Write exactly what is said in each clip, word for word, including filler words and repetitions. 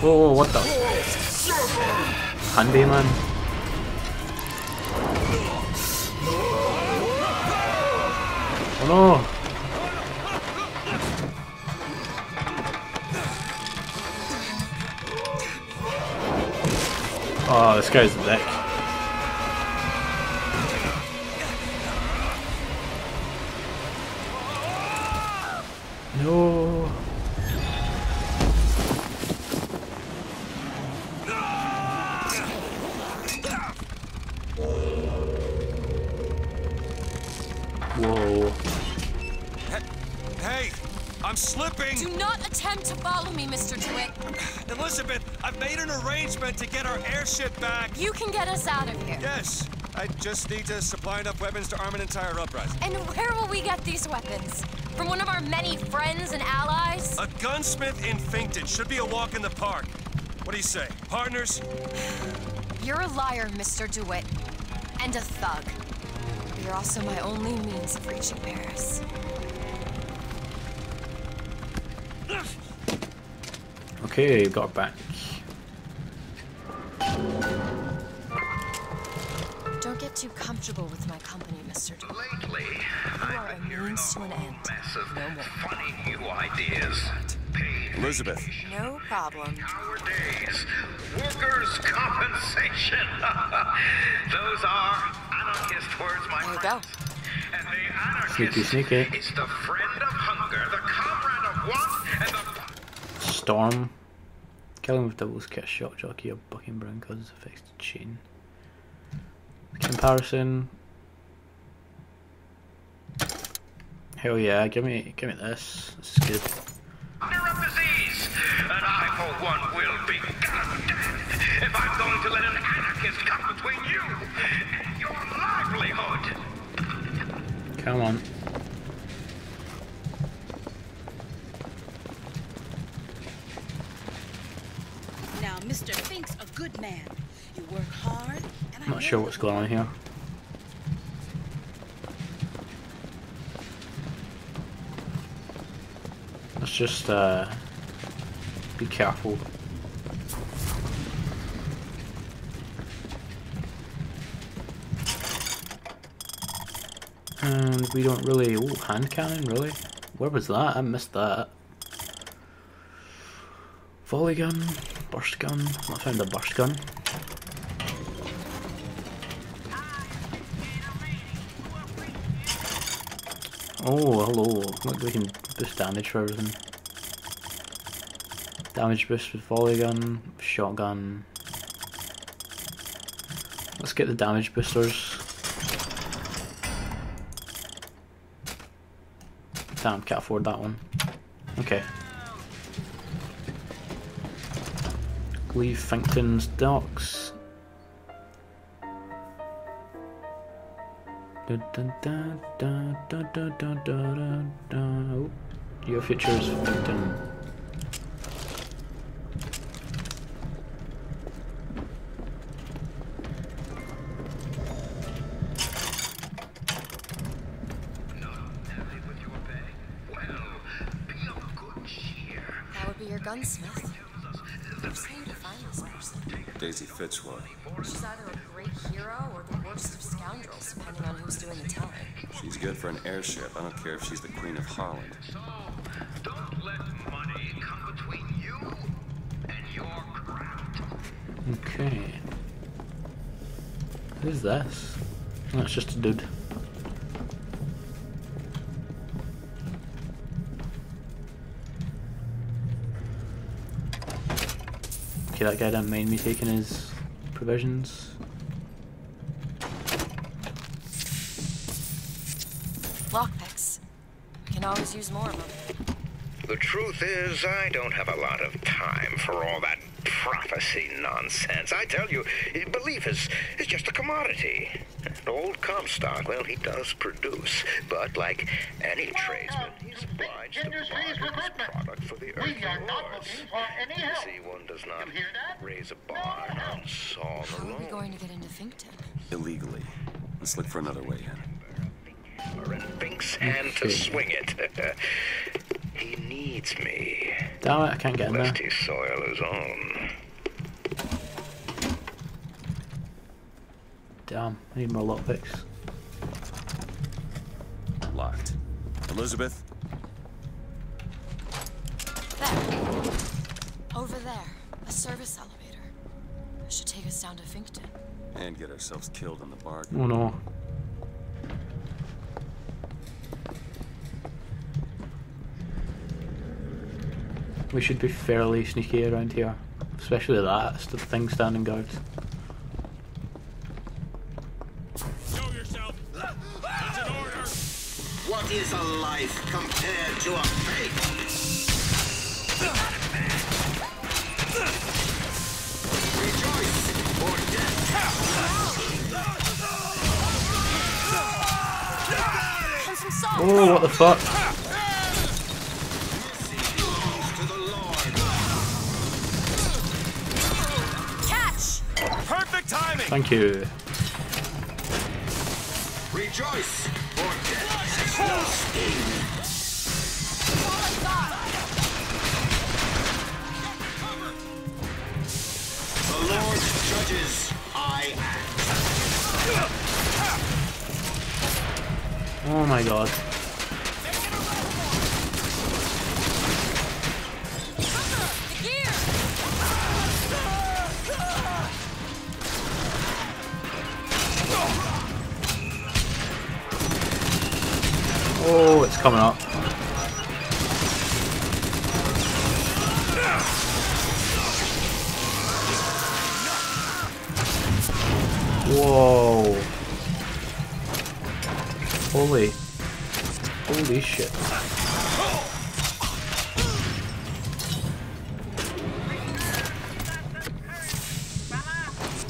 Whoa, what the? Hanbei man. Oh no! Oh, this guy's back. No. Whoa. Hey, hey, I'm slipping. Do not attempt to follow me, Mister DeWitt. Elizabeth, I've made an arrangement to get our airship back. You can get us out of here. Yes, I just need to supply enough weapons to arm an entire uprising. And where will we get these weapons? From one of our many friends and allies? A gunsmith in Finkton should be a walk in the park. What do you say, partners? You're a liar, Mister DeWitt, and a thug. You're also my only means of reaching Paris. Okay, got back. Don't get too comfortable with my company, Mister DeWitt. Lately, I've been hearing a mess of no funny new ideas. Elizabeth. No problem. Nowadays, workers' compensation. Those are anarchist words, my there you friends. Go. And the anarchist sneaky, sneaky. Is the friend of hunger, the comrade of want, and the storm. Killing with doubles kit a shock jockey or bucking brown causes affects the chain. Comparison. Hell yeah, give me give me this. This is good. Disease, and I for one will be goddamned if I'm going to let an anarchist come between you and your livelihood. Come on. Now, Mister Fink's a good man. You work hard, and I'm not sure what's going on here. Let's just uh, be careful. And we don't really. Oh, hand cannon, really? Where was that? I missed that. Volley gun, burst gun. I found a burst gun. Oh, hello. Look, we can boost damage for everything. Damage boost with volley gun, shotgun. Let's get the damage boosters. Damn, can't afford that one. Okay. Leave Finkton's docks. Da, da, da, da, da, da, da, da, da. Oh, your future is Finkton. Gunsmith. I'm trying to find this person. Daisy Fitzwater. She's either a great hero or the worst of scoundrels, depending on who's doing the telling. She's good for an airship. I don't care if she's the Queen of Holland. So, don't let money come between you and your craft. Okay. Who's this? That's just a dude. Okay, that guy didn't mind me taking his provisions. Lockpicks. We can always use more of them. The truth is, I don't have a lot of time for all that prophecy nonsense. I tell you, belief is, is just a commodity. And old Comstock, well, he does produce. But like any tradesman, he's obliged to buy his product for the earthly lords. You see, one does not raise a barn on saw the road. How are we going to get into Finkton? Illegally. Let's look for another way in. We're in Fink's hand to swing it. He needs me. Damn it, I can't get in there. Lefty soil is on. Damn, I need more lockpicks. Locked. Elizabeth? There. Over there. A service elevator. I should take us down to Finkton. And get ourselves killed in the bargain. Oh no. We should be fairly sneaky around here. Especially that thing standing guard. Show yourself! It's an order! What is a life compared to a fate? Oh, what the fuck? Catch! Perfect timing. Thank you. Rejoice or death. The Lord judges. I act. Oh my God. Oh, it's coming up. Whoa. Holy. Holy shit.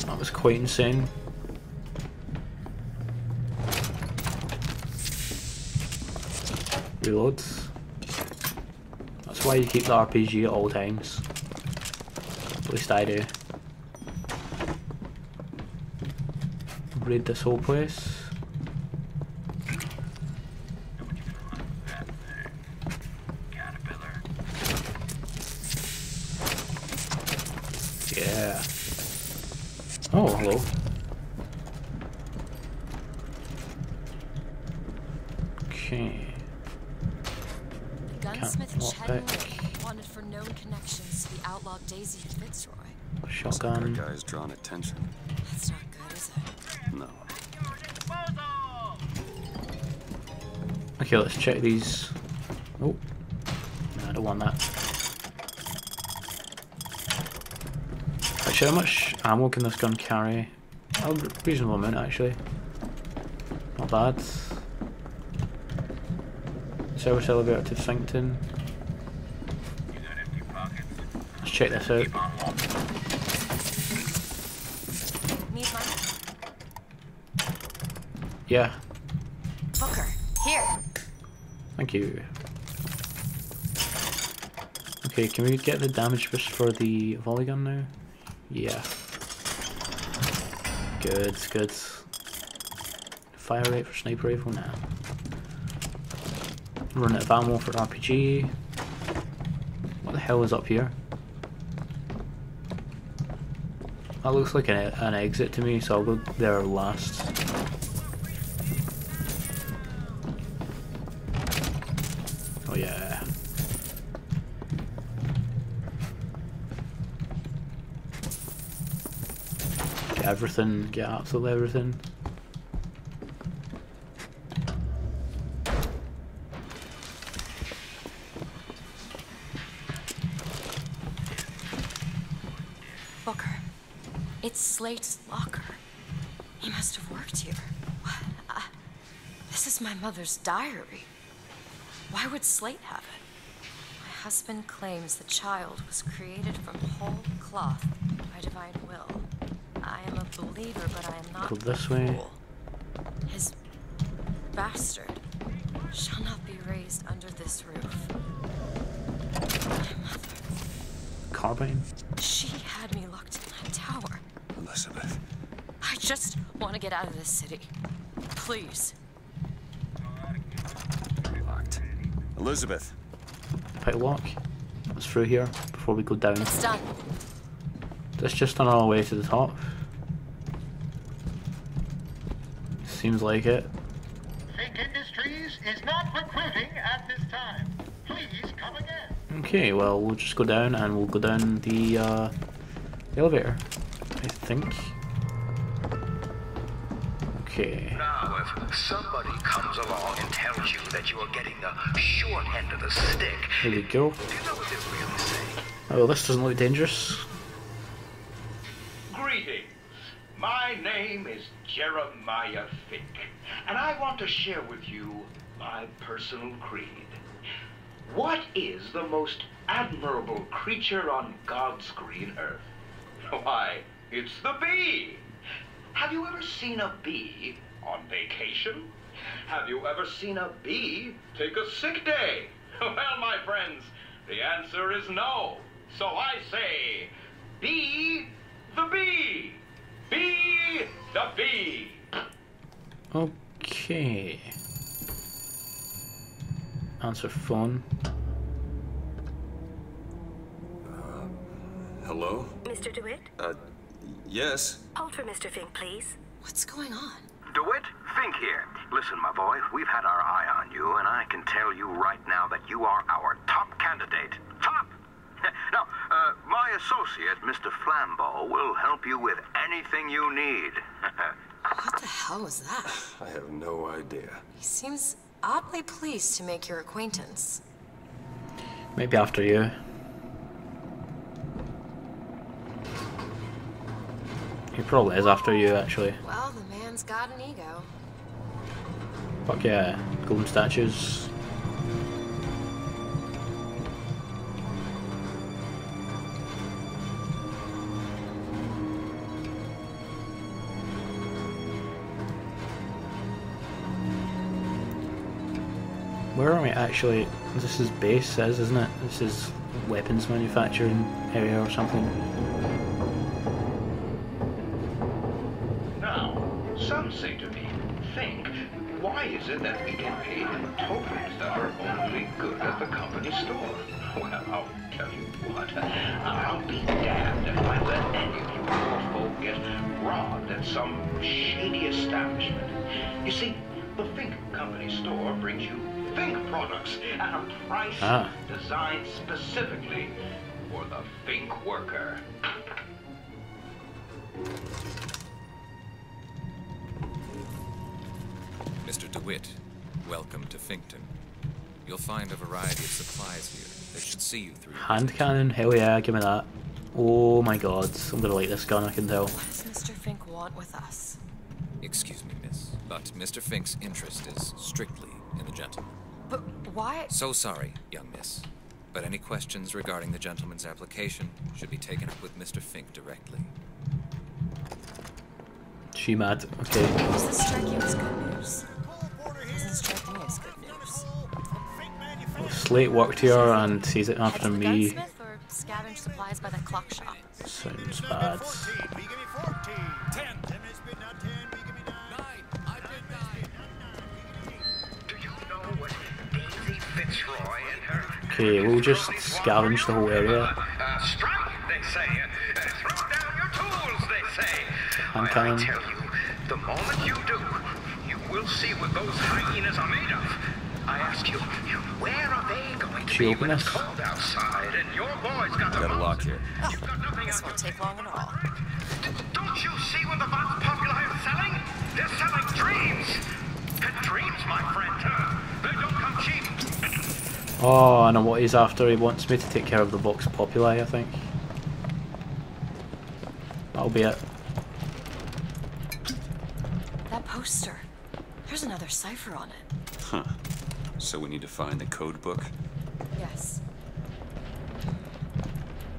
That was quite insane. Reloads. That's why you keep the R P G at all times. At least I do. Raid this whole place. Yeah. Oh, hello. Okay. Gunsmith Chadwick wanted for known connections to the outlawed Daisy and Fitzroy. Shotgun. That guy's drawn attention. That's not good, is it? No. Okay, let's check these. Oh, no, I don't want that. Actually, how much ammo can this gun carry? A reasonable amount, actually. Not bad. Service elevator to Finkton. Let's check this out. Yeah. Booker, here. Thank you. Okay, can we get the damage boost for the volley gun now? Yeah. Good, good. Fire rate for sniper rifle now. Nah. Run out of ammo for R P G. What the hell is up here? That looks like an, an exit to me, so I'll go there last. Yeah. Get everything, get absolutely everything. Booker, it's Slate's locker. He must have worked here. What? I, this is my mother's diary. Why would Slate have it? My husband claims the child was created from whole cloth by divine will. I am a believer, but I am not. Go this way. His bastard shall not be raised under this roof. My mother. Carbine? She had me locked in that tower. Elizabeth. I just want to get out of this city. Please. Elizabeth. Pipe lock. was through here before we go down. It's done. That's just another way to the top. Seems like it. Fink Industries is not recruiting at this time. Please come again. Okay, well, we'll just go down and we'll go down the uh, elevator, I think. Okay. Now, if somebody comes along and tells you that you are getting the short end of the stick, there we go. Do you know what they're really saying? Oh, well, this doesn't look dangerous. Greetings. My name is Jeremiah Fink, and I want to share with you my personal creed. What is the most admirable creature on God's green earth? Why, it's the bee! Have you ever seen a bee on vacation? Have you ever seen a bee take a sick day? Well, my friends, the answer is no. So I say, be the bee! Be the bee! Okay. Answer phone. Uh, hello? Mister DeWitt? Uh, yes? Hold for Mister Fink, please. What's going on? DeWitt, Fink here. Listen, my boy, we've had our eye on you, and I can tell you right now that you are our top candidate. Top! Now, uh, my associate, Mister Flambeau, will help you with anything you need. What the hell was that? I have no idea. He seems oddly pleased to make your acquaintance. Maybe after you. He probably is after you, actually. Well, the man's got an ego. Fuck yeah, golden statues. Where are we actually? This is base, says, isn't it? This is weapons manufacturing area or something. Now, some say to me, Think, why is it that we get paid in tokens that are only good at the company store? Well, I'll tell you what, I'll be damned if I let any of you poor folk get robbed at some shady establishment. You see, the Think Company store brings you Fink products at a price ah. designed specifically for the Fink worker. Mister DeWitt, welcome to Finkton. You'll find a variety of supplies here that should see you through. Hand cannon, hell yeah, give me that. Oh my god, I'm gonna like this gun, I can tell. What does Mister Fink want with us? Excuse me, miss, but Mister Fink's interest is strictly in the gentleman. But why? So sorry, young miss, but any questions regarding the gentleman's application should be taken up with Mister Fink directly. She mad. Okay. Doesn't strike you as good news. Doesn't strike me as good news. Well, Slate walked here and sees it after me. Or scavenge supplies by the clock shop. Sounds bad. ten. Okay, we'll just scavenge the whole area. Hand cannon. The moment you do, you will see what those hyenas are made of. I ask you, where are they going to be when it's cold outside and your boy's got the lock here? This won't take long at all. Don't you see what the Vox Populi are selling? They're selling dreams. Dreams, my friend. They don't come cheap. Oh, I know what he's after. He wants me to take care of the Vox Populi, I think. That'll be it. That poster. There's another cipher on it. Huh. So we need to find the code book? Yes.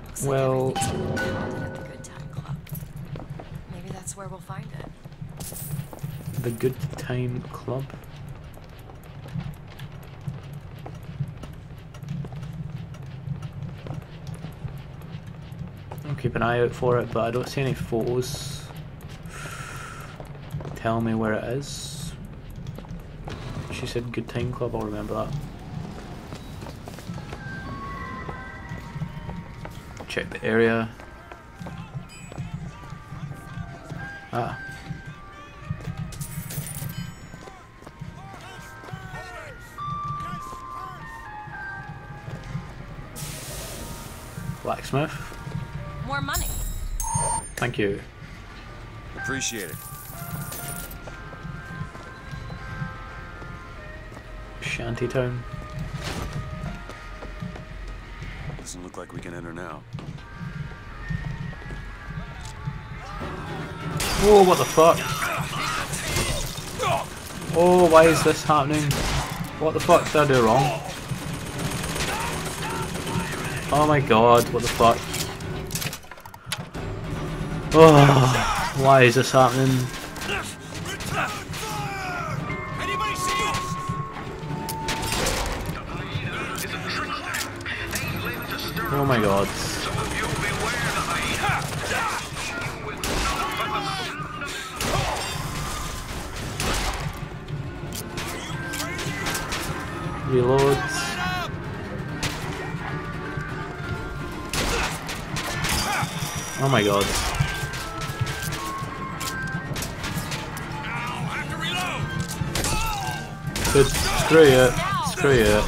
Looks well... like everything's been found at the Good Time Club. Maybe that's where we'll find it. The Good Time Club? Keep an eye out for it, but I don't see any photos. Tell me where it is. She said Good Time Club, I'll remember that. check the area. Ah. Blacksmith. More money. Thank you. Appreciate it. Shantytown. Doesn't look like we can enter now. Oh, what the fuck? Oh, why is this happening? What the fuck did I do wrong? Oh my god, what the fuck? Oh, why is this happening? Oh my god. Reload. Oh my god. Good. Screw it. Screw it.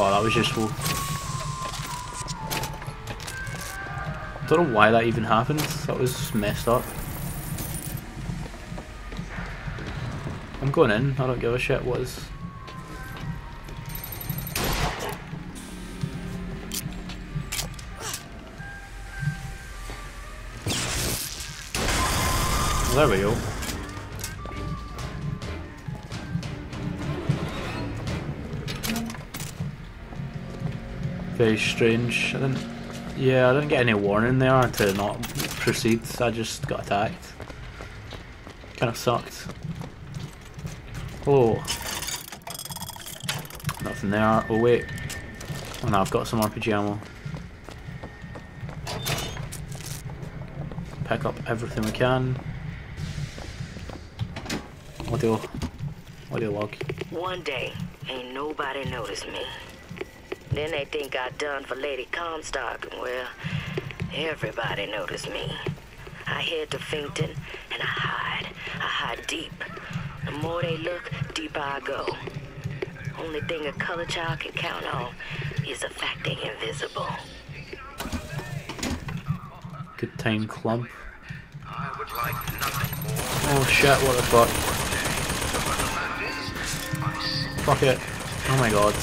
Oh, that was useful. I don't know why that even happened. That was messed up. I'm going in, I don't give a shit what is. There we go. Very strange. I didn't, yeah, I didn't get any warning there to not proceed. I just got attacked. Kind of sucked. Oh, nothing there. Oh wait. Oh no, I've got some R P G ammo. Pick up everything we can. Audio, audio log. One day, ain't nobody noticed me. Then they think I done for Lady Comstock. Well, everybody noticed me. I head to Finkton and I hide. I hide deep. The more they look, deeper I go. Only thing a color child can count on is the fact they're invisible. Good Time Club. I would like nothing more. Oh shit, what the fuck. Fuck it. Oh my god.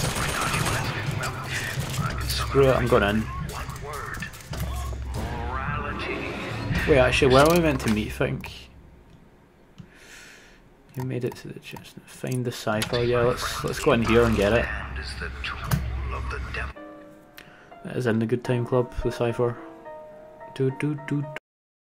Screw it, I'm going in. Wait, actually, where are we meant to meet, Fink? You made it to the chest. Find the cipher. Yeah, let's let's go in here and get it. That is in the Good Time Club. The cipher. Do do do.